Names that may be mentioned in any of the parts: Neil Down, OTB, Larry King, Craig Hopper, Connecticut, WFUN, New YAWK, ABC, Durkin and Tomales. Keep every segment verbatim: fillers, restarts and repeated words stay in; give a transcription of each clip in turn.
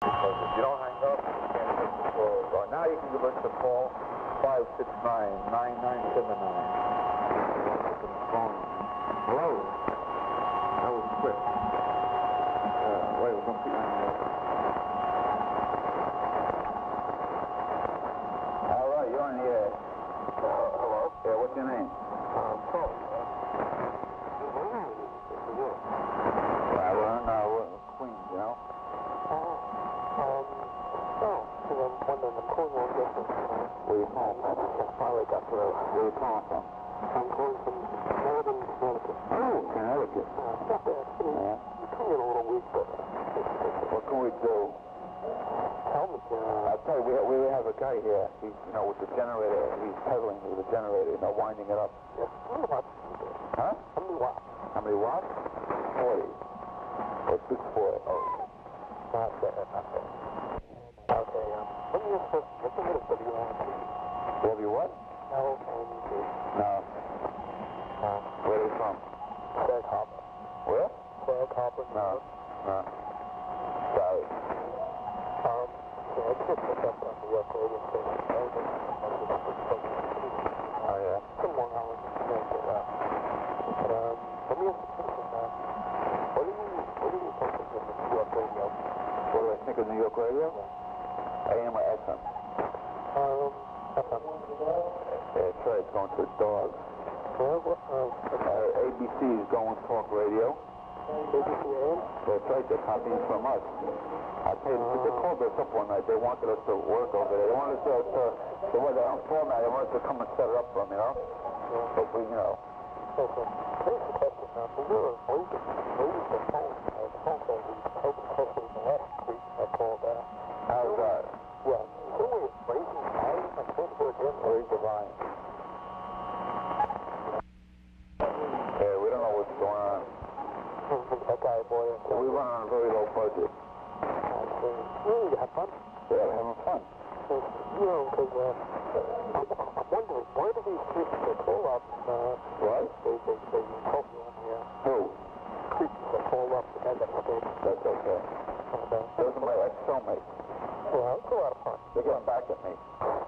Because if you don't hang up, you can't take the call. Right now you can give us a call, five six nine, nine nine seven nine. Hello. That was quick. Uh, wait, we're going to keep on here. All right, you're on the air. Uh, hello? Yeah, what's your name? Um, Paul. Well, we're in uh, Queens, you know? Where you calling from? I finally got through. Where you calling from? I'm calling from northern Connecticut. Oh, Connecticut. Uh, not bad. Yeah. You're coming in a little weak, but... What can we do? Tell me, General. I'll tell you, we, we have a guy here. He's, you know, with the generator. He's pedaling with the generator, you know, winding it up. Yeah. How many watts? Huh? How many watts? How many watts? forty. Or six forty. Oh. Not bad, not bad. Okay, um, what are you supposed to get the minute of W F U N? W what? W F U N. No. No. Where are you from? Craig Hopper. Where? Craig Hopper. No. No. Sorry. Um, so I just picked up on the York radio station. I was just talking about the station. Oh, yeah? Some long hours. But, um, let me ask you something now. What do you, what do you think of the New York radio? What do I think of New York radio? A M or F M? Um, F M. That's right, it's going to the dog. Well, what, um, uh, A B C is going talk radio. A B C A M? That's right, they're copying from us. I tell you, uh, they called us up one night. They wanted us to work over there. They wanted us to, they were on format, they wanted us to come and set it up for them, you know? Yeah. But we, you know. Okay, so here's the question now. We were losing, losing the phone. The phone call we told the question last week. I called that. How's that? Well, who is raising the volume? I think we're going to raise the volume. Yeah, we don't know what's going on. Okay, boy. So we run on a very low budget. Okay. Really, you have fun? Yeah, we're having fun. You know, because uh, I'm, I'm wondering, why do these creeps that call up? Uh, what? They, they, they call me on here. Who? Creeps that call up the guy that escaped. That's okay. Okay. Those are my ex-cellmates. Well, it's a lot of fun. They get back at me.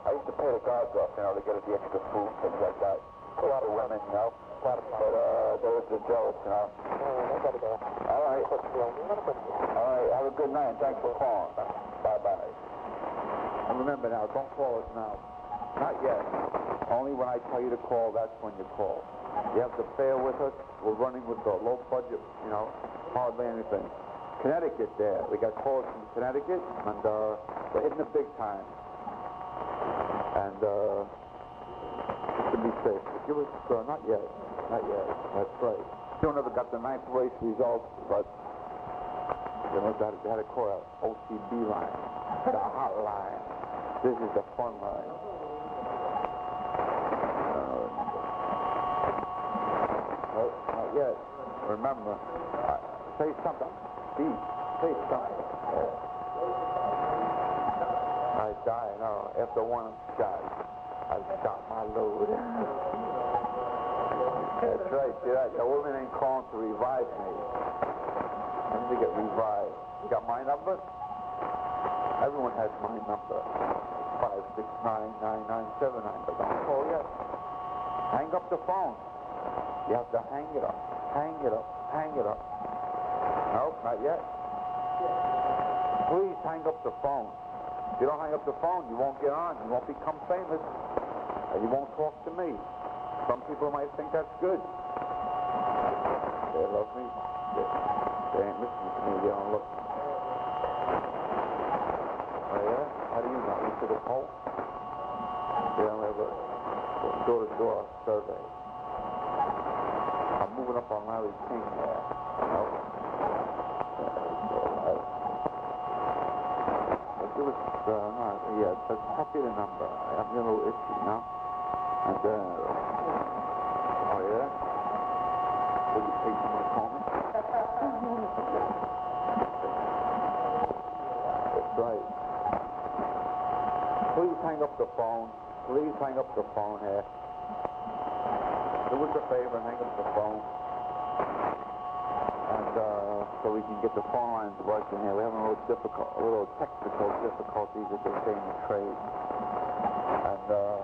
I used to pay the guards off, you know, to get the extra food, things like that. A lot of women, you know. A lot of fun. But, uh, they were just jealous, you know. Uh, I gotta go. All right. All right, have a good night. Thanks for calling. Bye-bye. And remember now, don't call us now. Not yet. Only when I tell you to call, that's when you call. You have to bear with us. We're running with a low budget, you know, hardly anything. Connecticut there. We got calls from Connecticut, and uh, they're hitting the big time. And uh, to be safe, give us uh, not yet, not yet. That's right. Still never got the ninth race results, but they must have had to call an O T B line, the hot line. This is the fun line. Uh, no, not yet. Remember, uh, say something. Be, say something. Yeah. I die now. After one shot, I shot my load. That's right. See that? The woman ain't calling to revive me. I'm gonna get revived. You got my number? Everyone has my number. Five six nine nine nine seven nine. But don't call yet. Hang up the phone. You have to hang it up. Hang it up. Hang it up. Nope, not yet. Please hang up the phone. If you don't hang up the phone, you won't get on. You won't become famous. And you won't talk to me. Some people might think that's good. They love me. They, they ain't listening to me. They don't look. Oh, yeah? How do you know? You see the poll? They don't have a door-to-door survey. I'm moving up on Larry King there. Nope. It was, uh, no, yeah, but copy the number. I'm a little itchy now. And, uh, oh, yeah? Will you take someone to call me? That's right. Please hang up the phone. Please hang up the phone here. Do us a favor and hang up the phone. Uh, and uh, so we can get the phone lines working here. We're having a little, difficult, a little technical difficulties, as they say in the trade. And uh,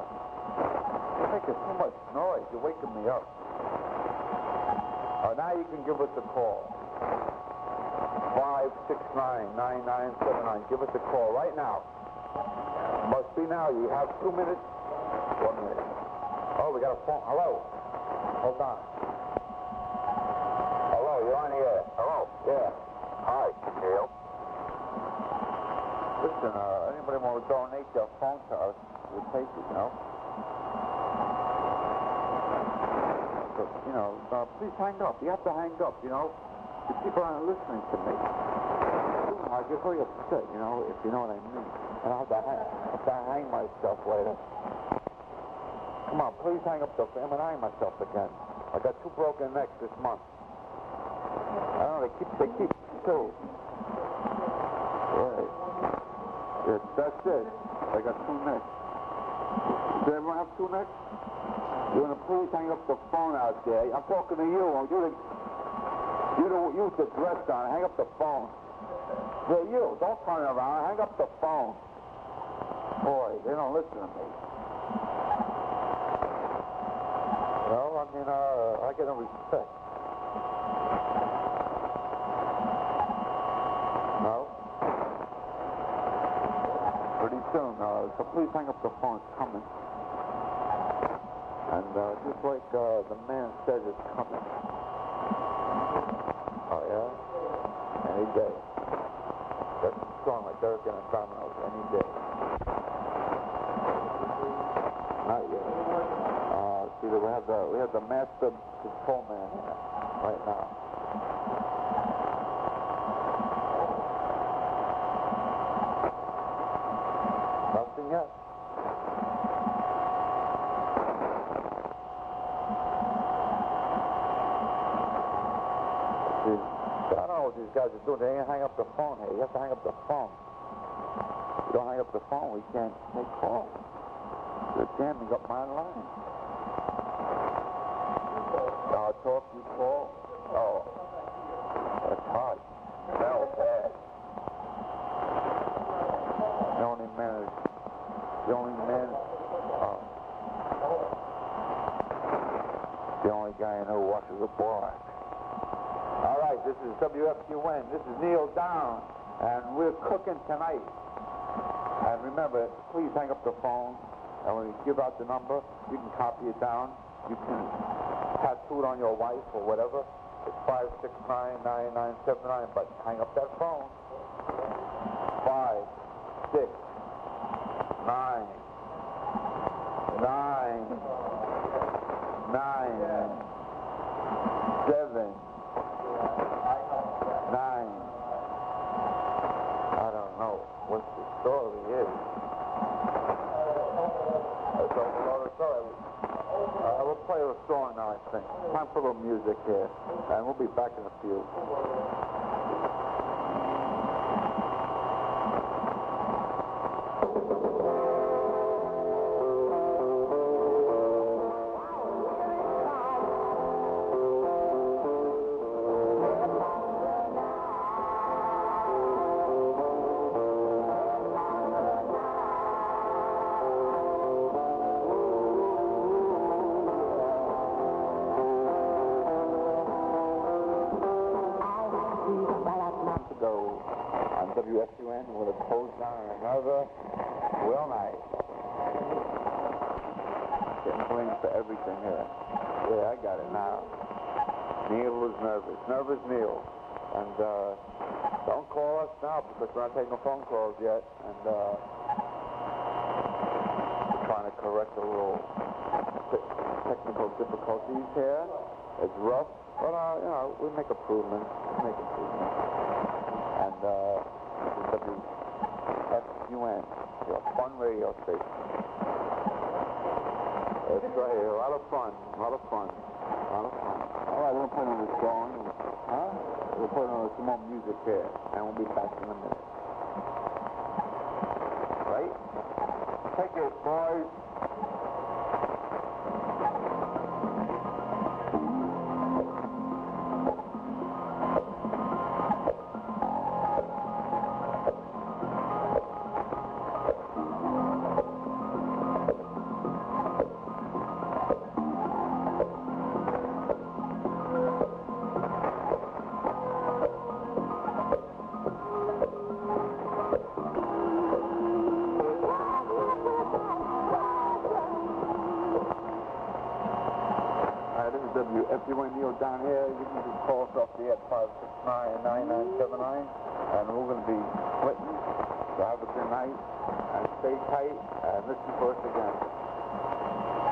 you're making too much noise. You're waking me up. Uh, now you can give us a call. five six nine, nine nine seven nine. Give us a call right now. Must be now. You have two minutes. One minute. Oh, we got a phone. Hello. Hold on. Hello, you're on the air. Hello. Yeah. Hi, Neil. Listen, uh, anybody want to donate their phone to us? We'll take it, you know. But, you know, uh, please hang up. You have to hang up, you know. The people aren't listening to me. I get very upset, you know, if you know what I mean. And I'll have to hang, have to hang myself later. Come on, please hang up the phone. I'm going to hang myself again. I got two broken necks this month. I don't know, they keep, they keep two. Right. Yes, that's it. I got two necks. Does everyone have two necks? You're going to please hang up the phone out there. I'm talking to you. You're the, you're the, you're the dress on. Hang up the phone. Yeah, you. Don't turn around. Hang up the phone. Boy, they don't listen to me. Well, I mean, uh, I get no respect. No? Pretty soon, uh, so please hang up the phone. It's coming. And uh, just like uh, the man said, it's coming. Oh, yeah? Any day. That's a song like Durkin and Tomales. Any day. Not yet. See, we have the we have the master control man here right now. Nothing yet. See, I don't know what these guys are doing. They ain't hang up the phone here. You have to hang up the phone. If you don't hang up the phone, we can't make calls. They're jamming up my line. I'll talk to you, Paul. Oh, that's hot. Smell bad. The only man is, the only man, uh, the only guy I know watches a bar. All right, this is W F U N. This is Neil Down, and we're cooking tonight. And remember, please hang up the phone, and when you give out the number, you can copy it down. You can tattooed on your wife or whatever. It's five six nine, nine nine seven nine, but hang up that phone. five six nine, nine nine seven nine. I don't know what the story is. I don't know the story. Uh, we'll play a song now, I think. Time for a little music here, and we'll be back in a few. Because we're not taking no phone calls yet, and uh, we're trying to correct a little t technical difficulties here. It's rough, but uh, you know, we make improvements. We make improvements. And uh, this is W F U N, your fun radio station. It's right here. A lot of fun. A lot of fun. A lot of fun. All right, we're gonna play another song. Huh? We're putting on some more music here, and we'll be back in a minute. Right? Take it, boys. W F U N, Neil Down here. You can just call us off the air at five six nine, nine nine seven nine, and we're going to be splitting. So have a good night, and stay tight, and listen for us again.